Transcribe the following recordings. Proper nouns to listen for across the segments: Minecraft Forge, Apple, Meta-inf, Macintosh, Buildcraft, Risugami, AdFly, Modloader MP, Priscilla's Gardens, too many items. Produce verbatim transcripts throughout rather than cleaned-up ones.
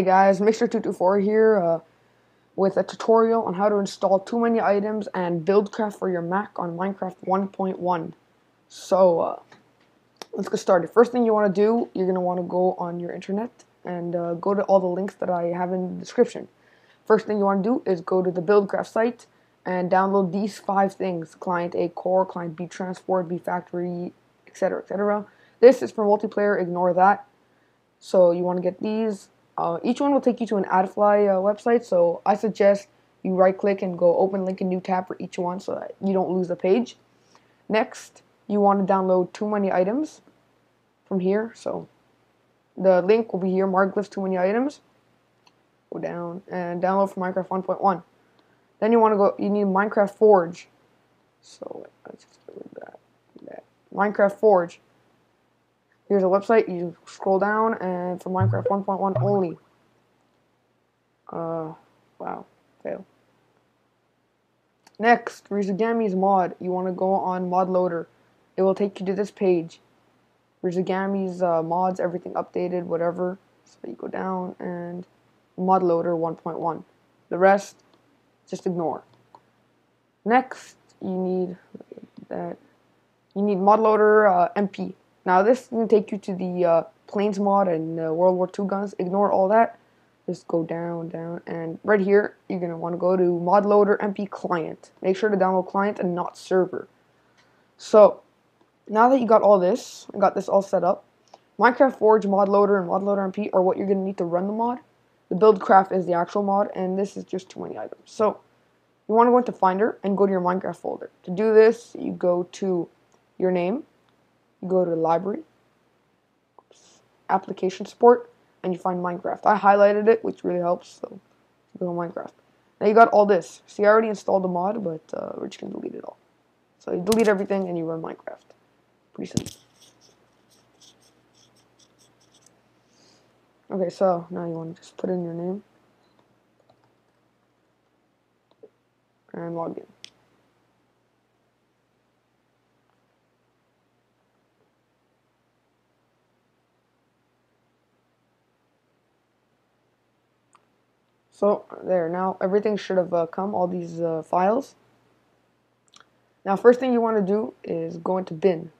Hey guys, Mixer two two four here uh, with a tutorial on how to install too many items and buildcraft for your Mac on Minecraft one point one. So uh, let's get started. First thing you want to do, you're going to want to go on your internet and uh, go to all the links that I have in the description. First thing you want to do is go to the buildcraft site and download these five things: client A core, client B transport, B factory, etc, et cetera. This is for multiplayer, ignore that. So you want to get these. Uh, each one will take you to an AdFly uh, website, so I suggest you right-click and go open link in new tab for each one so that you don't lose the page. Next, you want to download too many items from here, so the link will be here, marglyphs too many items. Go down and download from Minecraft one point one. Then you want to go, you need Minecraft Forge. So let's just get rid of that, that. Minecraft Forge. Here's a website, you scroll down, and for Minecraft one point one only. Uh, wow, fail. Next, Risugami's mod. You want to go on mod loader. It will take you to this page. Risugami's uh, mods, everything updated, whatever. So you go down, and mod loader one point one. The rest, just ignore. Next, you need that. You need mod loader uh, M P. Now this will take you to the uh, planes mod and uh, World War Two guns. Ignore all that. Just go down, down, and right here you're gonna want to go to mod loader M P client. Make sure to download client and not server. So now that you got all this, I got this all set up. Minecraft Forge, mod loader, and mod loader M P are what you're gonna need to run the mod. The buildcraft is the actual mod, and this is just too many items. So you want to go into Finder and go to your Minecraft folder. To do this, you go to your name. You go to library, oops, application support, and you find Minecraft. I highlighted it, which really helps, so you go to Minecraft. Now you got all this. See, I already installed the mod, but uh, we're just going to delete it all. So you delete everything and you run Minecraft. Pretty simple. Okay, so now you want to just put in your name and log in. So there, now everything should have uh, come, all these uh, files. Now first thing you want to do is go into bin.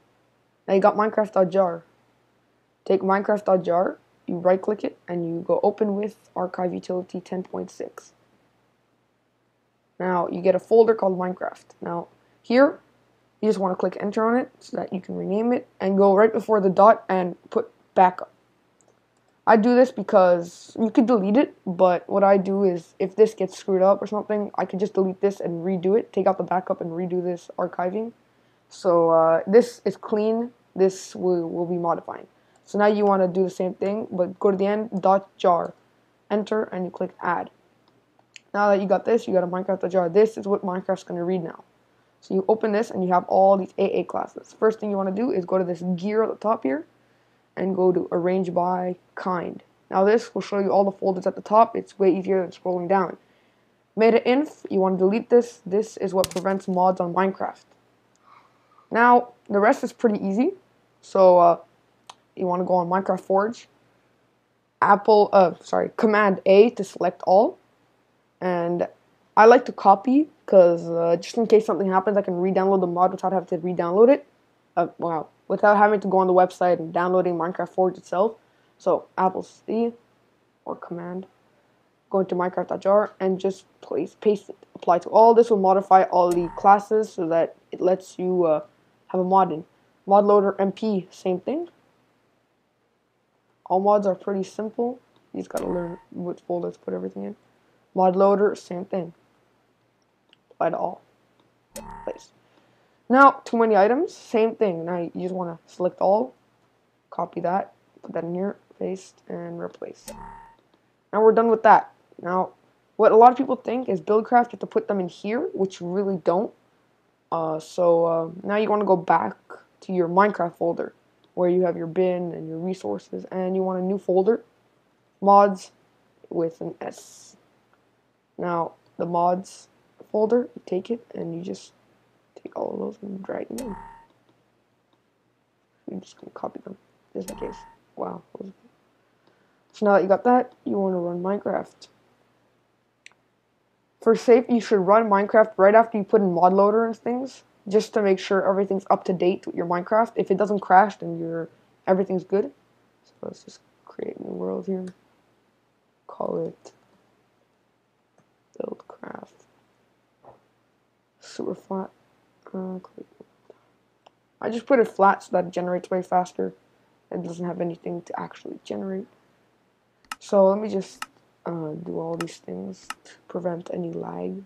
Now you got minecraft dot jar. Take minecraft dot jar, you right click it, and you go open with archive utility ten point six. Now you get a folder called Minecraft. Now here, you just want to click enter on it so that you can rename it, and go right before the dot and put backup. I do this because you could delete it, but what I do is if this gets screwed up or something, I could just delete this and redo it, take out the backup and redo this archiving. So uh, this is clean, this will, will be modifying. So now you want to do the same thing, but go to the end, dot jar, enter, and you click add. Now that you got this, you got a Minecraft dot jar. This is what Minecraft's going to read now. So you open this and you have all these A A classes. First thing you want to do is go to this gear at the top here, and go to arrange by kind. Now this will show you all the folders at the top. It's way easier than scrolling down. Meta-inf, you want to delete this. This is what prevents mods on Minecraft. Now the rest is pretty easy. So uh, you want to go on Minecraft Forge, Apple, uh, sorry, Command A to select all. And I like to copy because uh, just in case something happens, I can re-download the mod without having to re-download it. Uh, wow. Without having to go on the website and downloading Minecraft Forge itself. So Apple C or Command, go into Minecraft dot jar and just place, paste it, apply to all. This will modify all the classes so that it lets you uh, have a mod in. Mod loader M P, same thing. All mods are pretty simple. You just gotta learn which folder to put everything in. Mod loader, same thing. Apply to all. Place. Now, too many items, same thing. Now you just want to select all, copy that, put that in here, paste, and replace. Now we're done with that. Now, what a lot of people think is buildcraft, you have to put them in here, which you really don't. Uh, so uh, now you want to go back to your Minecraft folder, where you have your bin and your resources, and you want a new folder, mods with an S. Now, the mods folder, you take it, and you just take all of those and drag them in. You're just going to copy them, just in case. Wow. So now that you got that, you want to run Minecraft. For safe, you should run Minecraft right after you put in mod loader and things, just to make sure everything's up to date with your Minecraft. If it doesn't crash, then your everything's good. So let's just create a new world here. Call it Buildcraft. Super flat. Uh, I just put it flat so that it generates way faster. It doesn't have anything to actually generate. So let me just uh, do all these things to prevent any lag.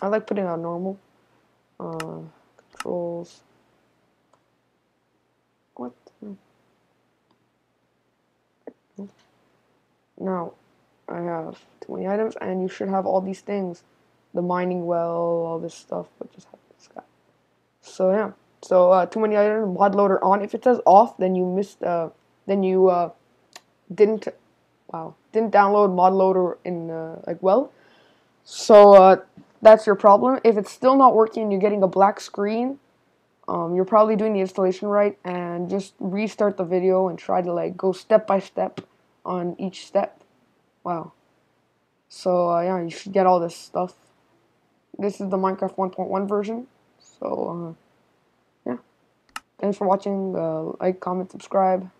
I like putting on normal. Uh, controls. What? Now, I have too many items, and you should have all these things. The mining well, all this stuff, but just have this guy. So yeah. So uh, too many items, mod loader on. If it says off, then you missed. Uh, then you uh, didn't. Wow, didn't download mod loader in uh, like well. So uh, that's your problem. If it's still not working and you're getting a black screen, um, you're probably doing the installation right. And just restart the video and try to like go step by step on each step. Wow. So uh, yeah, you should get all this stuff. This is the Minecraft one point one version. So uh, yeah. Thanks for watching. Uh, like, comment, subscribe.